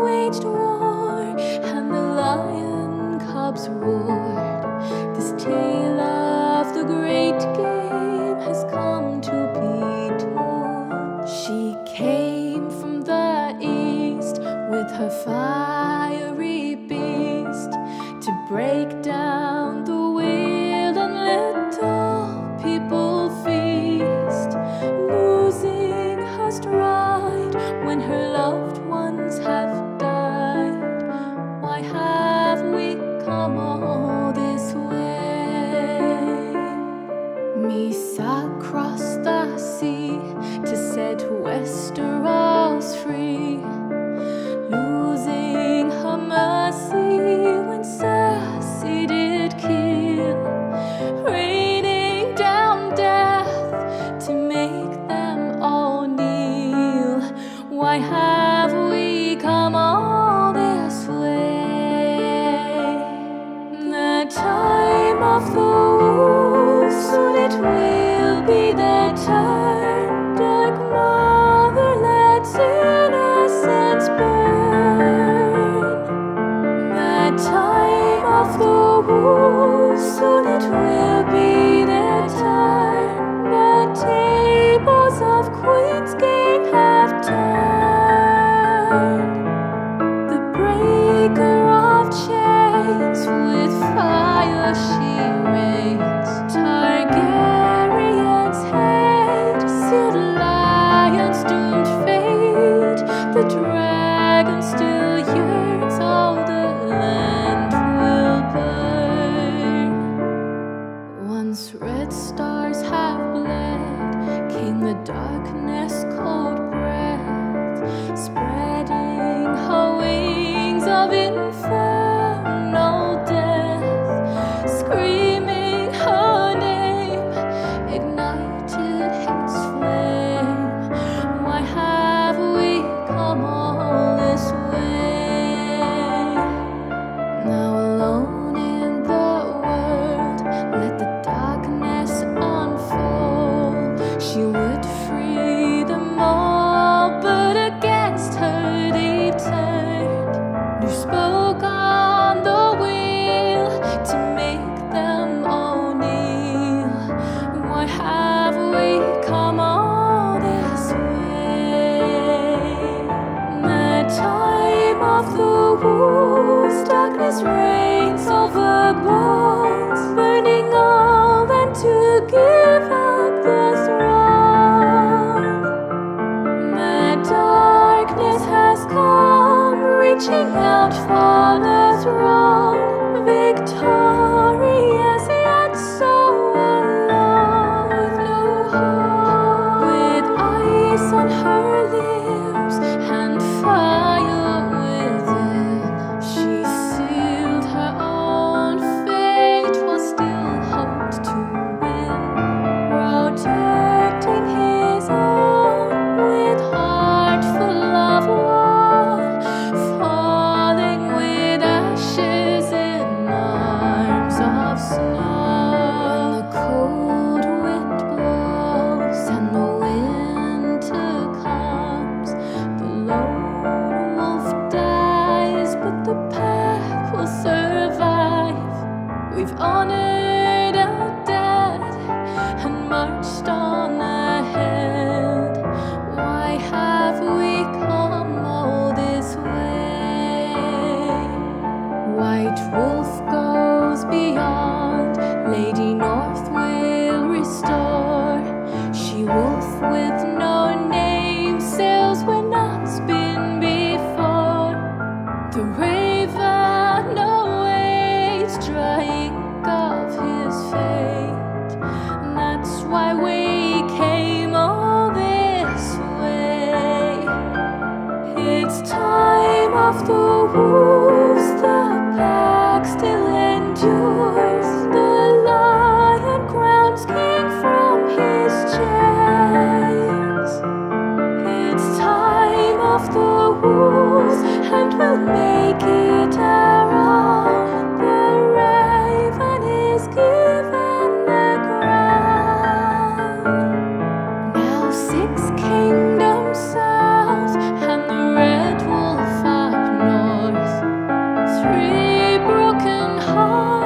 waged war, and the lion cubs roared. This tale of the great game has come to be told. She came from the east with her fiery beast to break down the wheel and let all people feast, losing her stride when her loved ones have died. Why have we come all this way? Misa crossed the sea to set Westeros free, losing her mercy when Cersei did kill, raining down death to make them all kneel. Why have we come all this way? The time of the wolves, soon it will be their turn. Dark mother, let innocence burn. The time of the wolves, soon it will be their turn. The tables of Queen's Gate have turned. The breaker of chains, with fire she reigns. Targaryen's head, sealed lion's doomed fate. The dragon still yearns, all the land will burn. Once red stars have bled, came the darkness cold breath, spreading her wings of infernal death, screaming her name, ignited hate's flame. Why have we come all this way? Now alone in the world, let the darkness unfold. She would free them all, but against her they turned. Who spoke on the wheel to make them all kneel? Why have we come all this way? The time of the wolves, darkness reigns over bones, burning all and to give up this wrong. The darkness has come, reaching out for the throne, victorious yet so alone. With no hope, with ice on her lips and fire within, she sealed her own fate while still hoped to win, protecting his own with heart full of woe, falling with ashes in arms of snow. The cold wind blows and the winter comes. The lone wolf dies, but the pack will survive. We've honored our dead and marched on ahead. Why have we come all this way? White Wolf goes beyond, Lady North will restore. She wolf with no name sails where none's been before. The raven awaits, drying of his fate. That's why we came all this way. It's time of the wolves, the pack still endures. The lion crowns king from his chains. It's time of the wolves, and we'll make it our own. The raven is given the crown. Now 6 kingdoms south, and the red wolf up heart.